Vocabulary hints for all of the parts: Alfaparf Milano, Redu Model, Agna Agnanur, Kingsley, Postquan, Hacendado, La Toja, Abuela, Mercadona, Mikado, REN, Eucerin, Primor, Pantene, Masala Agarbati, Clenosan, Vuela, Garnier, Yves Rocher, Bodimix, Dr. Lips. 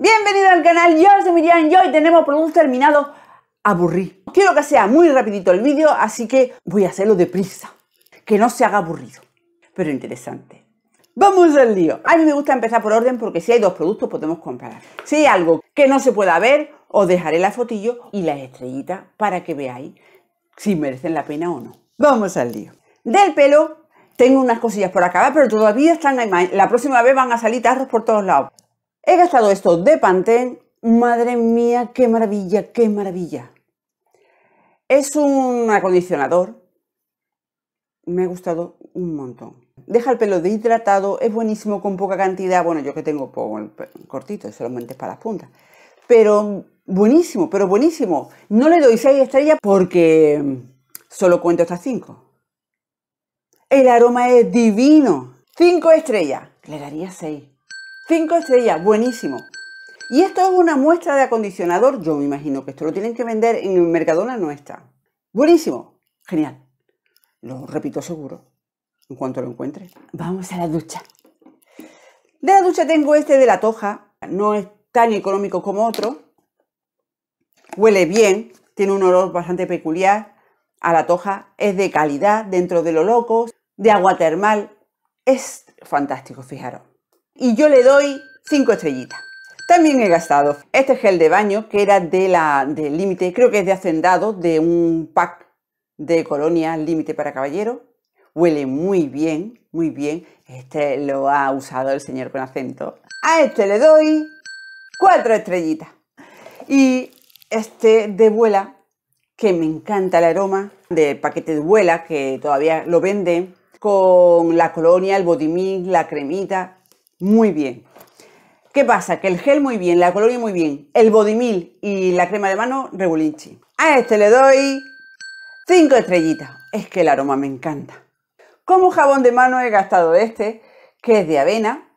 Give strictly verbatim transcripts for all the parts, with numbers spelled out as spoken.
Bienvenido al canal, yo soy Miriam y hoy tenemos productos terminados aburridos. Quiero que sea muy rapidito el vídeo, así que voy a hacerlo deprisa, que no se haga aburrido, pero interesante. ¡Vamos al lío! A mí me gusta empezar por orden porque si hay dos productos podemos comparar. Si hay algo que no se pueda ver, os dejaré la fotillo y las estrellitas para que veáis si merecen la pena o no. ¡Vamos al lío! Del pelo tengo unas cosillas por acabar, pero todavía están en la, la próxima vez van a salir tarros por todos lados. He gastado esto de Pantene. Madre mía, qué maravilla, qué maravilla. Es un acondicionador. Me ha gustado un montón. Deja el pelo deshidratado, es buenísimo con poca cantidad. Bueno, yo que tengo el cortito, solamente para las puntas. Pero buenísimo, pero buenísimo. No le doy seis estrellas porque solo cuento estas cinco. El aroma es divino. cinco estrellas. Le daría seis. cinco estrellas. Buenísimo. Y esto es una muestra de acondicionador. Yo me imagino que esto lo tienen que vender en Mercadona. No está. Buenísimo. Genial. Lo repito seguro. En cuanto lo encuentre. Vamos a la ducha. De la ducha tengo este de La Toja. No es tan económico como otro. Huele bien. Tiene un olor bastante peculiar a la toja. Es de calidad dentro de lo loco. De agua termal, es fantástico, fijaros. Y yo le doy cinco estrellitas. También he gastado este gel de baño que era de la del límite, creo que es de Hacendado, de un pack de colonia límite para caballero. Huele muy bien, muy bien. Este lo ha usado el señor con acento. A este le doy cuatro estrellitas. Y este de Vuela, que me encanta el aroma, del paquete de Vuela, que todavía lo venden, con la colonia, el bodimix, la cremita, muy bien. ¿Qué pasa? Que el gel muy bien, la colonia muy bien, el bodimix y la crema de mano, regulinchi. A este le doy cinco estrellitas, es que el aroma me encanta. Como jabón de mano he gastado este, que es de avena,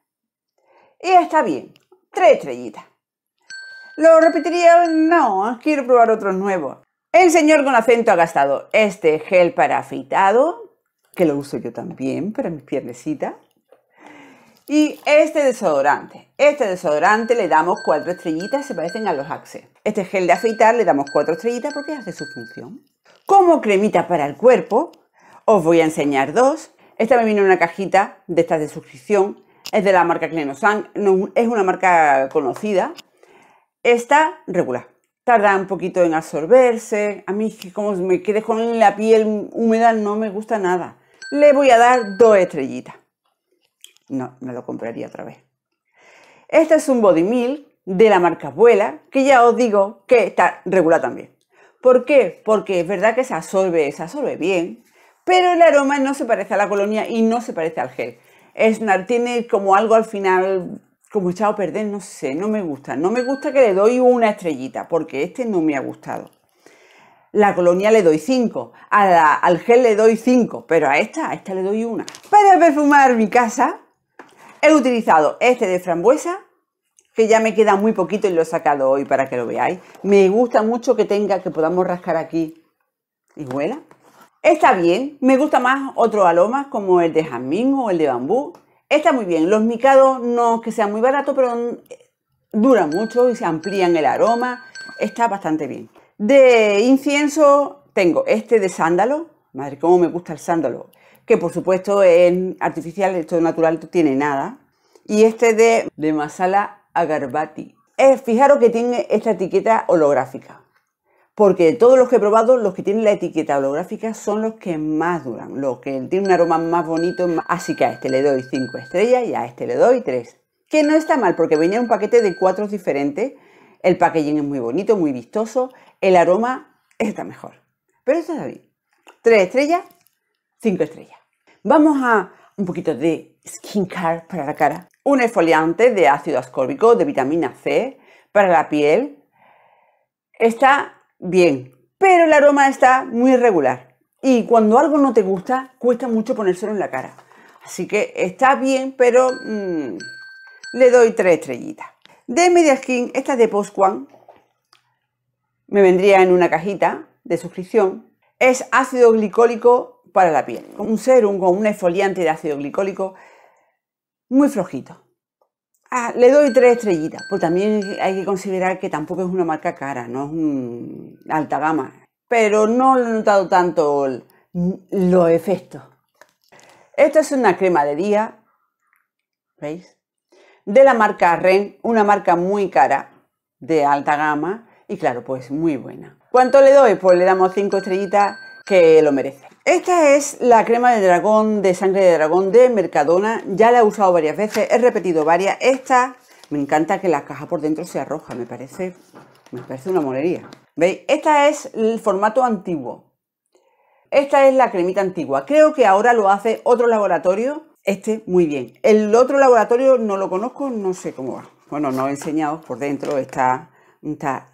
y está bien, tres estrellitas. ¿Lo repetiría? No, quiero probar otros nuevos. El señor con acento ha gastado este gel para afeitado, que lo uso yo también para mis piernecitas. Y este desodorante. Este desodorante le damos cuatro estrellitas, se parecen a los Axe. Este gel de afeitar le damos cuatro estrellitas porque hace su función. Como cremita para el cuerpo, os voy a enseñar dos. Esta me vino en una cajita de estas de suscripción. Es de la marca Clenosan, no, es una marca conocida. Esta regular. Tarda un poquito en absorberse. A mí, como me quede con la piel húmeda, no me gusta nada. Le voy a dar dos estrellitas. No, me lo compraría otra vez. Este es un body milk de la marca Abuela, que ya os digo que está regular también. ¿Por qué? Porque es verdad que se absorbe, se absorbe bien, pero el aroma no se parece a la colonia y no se parece al gel. Es una, tiene como algo al final, como echado a perder, no sé, no me gusta. No me gusta, que le doy una estrellita, porque este no me ha gustado. La colonia le doy cinco, a la, al gel le doy cinco, pero a esta, a esta le doy una. Para perfumar mi casa, he utilizado este de frambuesa, que ya me queda muy poquito y lo he sacado hoy para que lo veáis. Me gusta mucho que tenga, que podamos rascar aquí y huela. Está bien, me gusta más otros aromas como el de jazmín o el de bambú. Está muy bien, los micados no es que sean muy baratos, pero duran mucho y se amplían el aroma, está bastante bien. De incienso tengo este de sándalo, madre cómo me gusta el sándalo, que por supuesto es artificial, esto natural no tiene nada. Y este de, de Masala Agarbati. Eh, fijaros que tiene esta etiqueta holográfica, porque de todos los que he probado, los que tienen la etiqueta holográfica son los que más duran, los que tienen un aroma más bonito. Así que a este le doy cinco estrellas y a este le doy tres. Que no está mal, porque venía un paquete de cuatro diferentes. El packaging es muy bonito, muy vistoso. El aroma está mejor. Pero esto está bien. tres estrellas, cinco estrellas. Vamos a un poquito de skincare para la cara. Un exfoliante de ácido ascórbico, de vitamina C, para la piel. Está bien, pero el aroma está muy irregular y cuando algo no te gusta cuesta mucho ponérselo en la cara, así que está bien, pero mmm, le doy tres estrellitas. De Media Skin, esta es de Postquan, me vendría en una cajita de suscripción. Es ácido glicólico para la piel, un serum con un exfoliante de ácido glicólico muy flojito. Ah, le doy tres estrellitas, porque también hay que considerar que tampoco es una marca cara, no es un alta gama. Pero no lo he notado tanto el, los efectos. Esta es una crema de día, ¿veis? De la marca REN, una marca muy cara, de alta gama, y claro, pues muy buena. ¿Cuánto le doy? Pues le damos cinco estrellitas, que lo merece. Esta es la crema de dragón, de sangre de dragón de Mercadona. Ya la he usado varias veces, he repetido varias. Esta, me encanta que la caja por dentro sea roja, me parece, me parece una molería. ¿Veis? Esta es el formato antiguo. Esta es la cremita antigua. Creo que ahora lo hace otro laboratorio. Este, muy bien. El otro laboratorio no lo conozco, no sé cómo va. Bueno, no he enseñado, por dentro está, está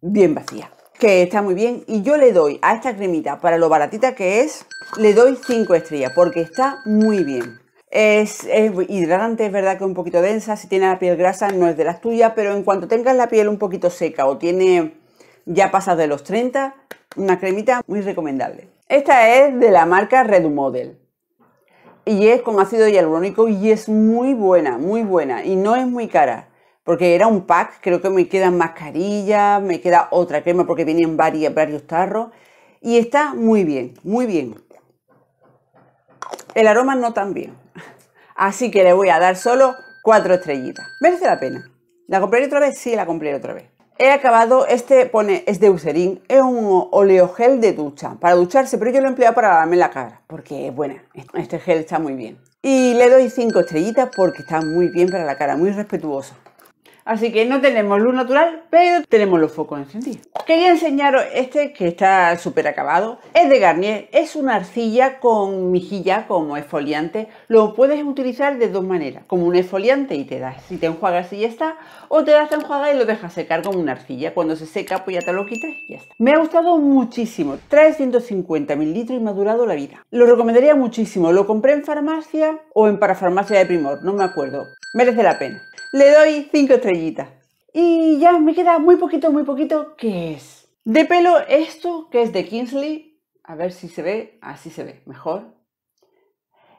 bien vacía. Que está muy bien, y yo le doy a esta cremita, para lo baratita que es, le doy cinco estrellas, porque está muy bien. Es, es hidratante, es verdad que es un poquito densa, si tiene la piel grasa no es de las tuyas, pero en cuanto tengas la piel un poquito seca o tiene ya pasas de los treinta, una cremita muy recomendable. Esta es de la marca Redu Model, y es con ácido hialurónico y es muy buena, muy buena, y no es muy cara. Porque era un pack, creo que me quedan mascarillas, me queda otra crema porque vienen varias, varios tarros. Y está muy bien, muy bien. El aroma no tan bien. Así que le voy a dar solo cuatro estrellitas. Merece la pena. ¿La compré otra vez? Sí, la compré otra vez. He acabado, este pone, es de Eucerin, es un oleogel de ducha, para ducharse, pero yo lo he empleado para lavarme la cara, porque es buena, este gel está muy bien. Y le doy cinco estrellitas porque está muy bien para la cara, muy respetuoso. Así que no tenemos luz natural, pero tenemos los focos encendidos. Quería enseñaros este que está súper acabado. Es de Garnier, es una arcilla con mejilla como exfoliante. Lo puedes utilizar de dos maneras, como un exfoliante y te das, si te enjuagas y ya está, o te das te enjuagas y lo dejas secar como una arcilla. Cuando se seca pues ya te lo quitas y ya está. Me ha gustado muchísimo, trescientos cincuenta mililitros y me ha durado la vida. Lo recomendaría muchísimo, lo compré en farmacia o en parafarmacia de Primor, no me acuerdo. Merece la pena. Le doy cinco estrellitas. Y ya me queda muy poquito, muy poquito. ¿Qué es? De pelo esto, que es de Kingsley. A ver si se ve. Así se ve mejor.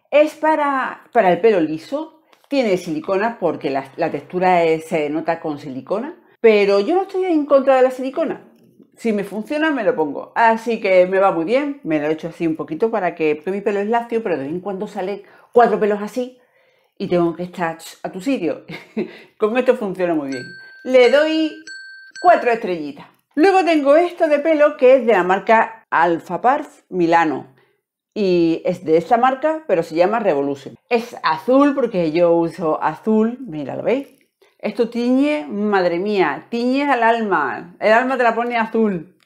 Es para, para el pelo liso. Tiene silicona porque la, la textura es, se nota con silicona. Pero yo no estoy en contra de la silicona. Si me funciona, me lo pongo. Así que me va muy bien. Me lo he hecho así un poquito para que... Porque mi pelo es lacio, pero de vez en cuando salen cuatro pelos así. Y tengo que estar a tu sitio. Con esto funciona muy bien. Le doy cuatro estrellitas. Luego tengo esto de pelo que es de la marca Alfaparf Milano. Y es de esta marca, pero se llama Revolution. Es azul porque yo uso azul. Mira, ¿lo veis? Esto tiñe, madre mía, tiñe al alma. El alma te la pone azul.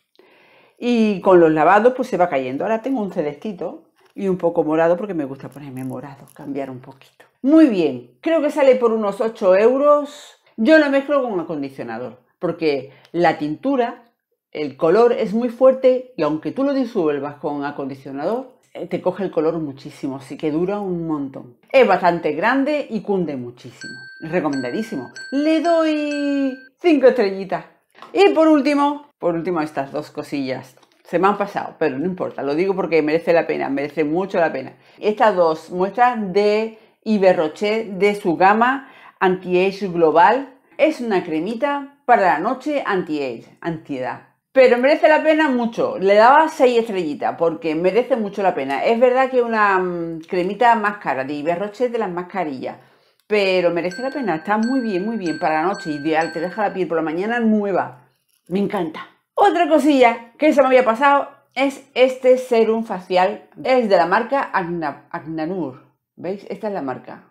Y con los lavados pues se va cayendo. Ahora tengo un celestito. Y un poco morado porque me gusta ponerme morado, cambiar un poquito. Muy bien, creo que sale por unos ocho euros. Yo lo mezclo con un acondicionador porque la tintura, el color es muy fuerte y aunque tú lo disuelvas con acondicionador, te coge el color muchísimo, así que dura un montón. Es bastante grande y cunde muchísimo. Recomendadísimo. Le doy cinco estrellitas. Y por último, por último estas dos cosillas. Se me han pasado, pero no importa, lo digo porque merece la pena, merece mucho la pena. Estas dos muestras de Yves Rocher, de su gama Anti-Age Global. Es una cremita para la noche anti-age, antiedad. Pero merece la pena mucho, le daba seis estrellitas porque merece mucho la pena. Es verdad que una cremita más cara de Yves Rocher, de las mascarillas, pero merece la pena, está muy bien, muy bien para la noche, ideal, te deja la piel por la mañana nueva. Me encanta. Otra cosilla que se me había pasado es este serum facial. Es de la marca Agna Agnanur. ¿Veis? Esta es la marca.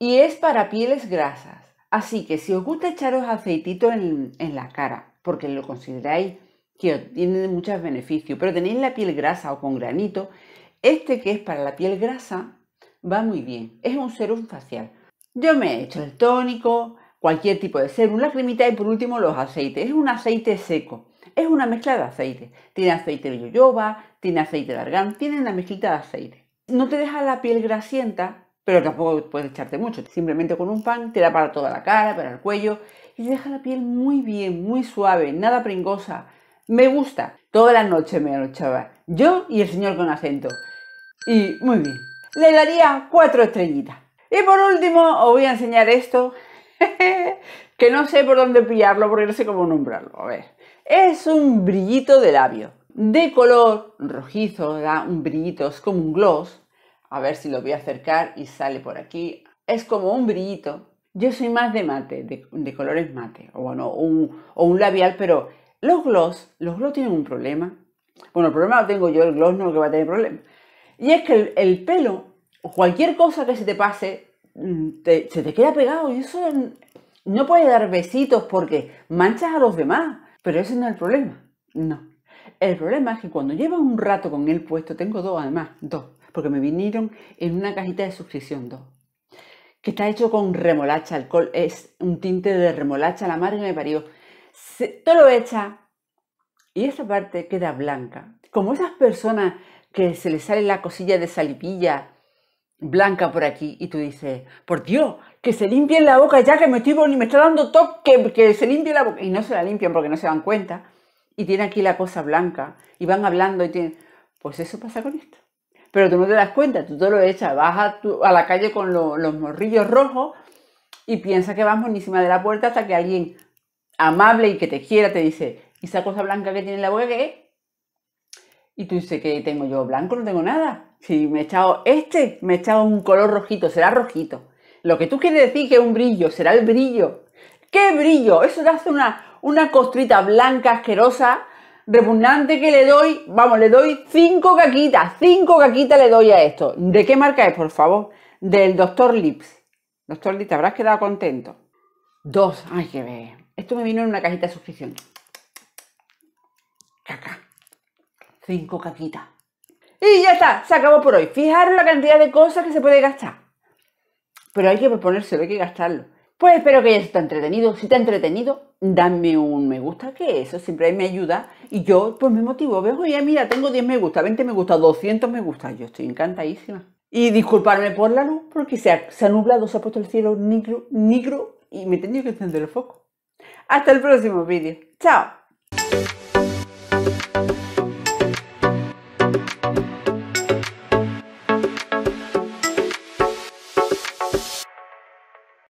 Y es para pieles grasas. Así que si os gusta echaros aceitito en, en la cara, porque lo consideráis que tiene muchos beneficios, pero tenéis la piel grasa o con granito, este que es para la piel grasa va muy bien. Es un serum facial. Yo me he hecho el tónico... Cualquier tipo de serum, la cremita y por último los aceites. Es un aceite seco, es una mezcla de aceites. Tiene aceite de jojoba, tiene aceite de argán, tiene una mezclita de aceite. No te deja la piel grasienta, pero tampoco puedes echarte mucho. Simplemente con un pan te da para toda la cara, para el cuello y te deja la piel muy bien, muy suave, nada pringosa. Me gusta. Toda la noche me lo echaba yo y el señor con acento. Y muy bien. Le daría cuatro estrellitas. Y por último os voy a enseñar esto, que no sé por dónde pillarlo porque no sé cómo nombrarlo. A ver, es un brillito de labio, de color rojizo, da un brillito, es como un gloss. A ver si lo voy a acercar y sale por aquí. Es como un brillito. Yo soy más de mate, de, de colores mate, o bueno, un, o un labial, pero los gloss, los gloss tienen un problema. Bueno, el problema lo tengo yo, el gloss no que va a tener problema. Y es que el, el pelo, o cualquier cosa que se te pase, te, se te queda pegado. Y eso no puede dar besitos porque manchas a los demás. Pero ese no es el problema, no. El problema es que cuando llevas un rato con él puesto, tengo dos además, dos, porque me vinieron en una cajita de suscripción, dos. Que está hecho con remolacha, alcohol, es un tinte de remolacha, la madre que me parió. Se, te lo echa y esta parte queda blanca. Como esas personas que se les sale la cosilla de salivilla blanca por aquí y tú dices, por Dios, que se limpien la boca ya que me, estoy, me está dando toque, que se limpie la boca. Y no se la limpian porque no se dan cuenta y tiene aquí la cosa blanca y van hablando y tienen... Pues eso pasa con esto. Pero tú no te das cuenta, tú te lo echas, vas a, tu, a la calle con lo, los morrillos rojos y piensas que vas buenísima de la puerta hasta que alguien amable y que te quiera te dice, ¿y esa cosa blanca que tiene en la boca qué es? Y tú dices, ¿qué tengo yo? ¿Blanco? No tengo nada. Si me he echado este, me he echado un color rojito, será rojito. Lo que tú quieres decir que es un brillo, será el brillo. ¿Qué brillo? Eso te hace una, una costrita blanca, asquerosa, repugnante que le doy, vamos, le doy cinco caquitas, cinco caquitas le doy a esto. ¿De qué marca es, por favor? Del doctor Lips. doctor Lips, te habrás quedado contento. Dos, ay, qué bebé. Esto me vino en una cajita de suscripción. Caca. Cinco caquitas. Y ya está, se acabó por hoy. Fijaros la cantidad de cosas que se puede gastar. Pero hay que proponérselo, hay que gastarlo. Pues espero que hayas estado entretenido. Si te ha entretenido, dame un me gusta, que eso siempre me ayuda. Y yo, pues me motivo. Ves, oye, mira, tengo diez me gusta, veinte me gusta, doscientos me gusta. Yo estoy encantadísima. Y disculparme por la luz, porque se ha, se ha nublado, se ha puesto el cielo negro, negro, y me he tenido que encender el foco. Hasta el próximo vídeo. ¡Chao!